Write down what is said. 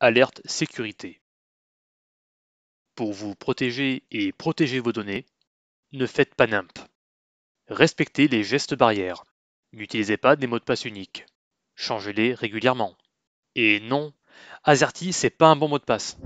Alerte sécurité. Pour vous protéger et protéger vos données, ne faites pas nimp. Respectez les gestes barrières. N'utilisez pas des mots de passe uniques. Changez-les régulièrement. Et non, AZERTY, c'est pas un bon mot de passe.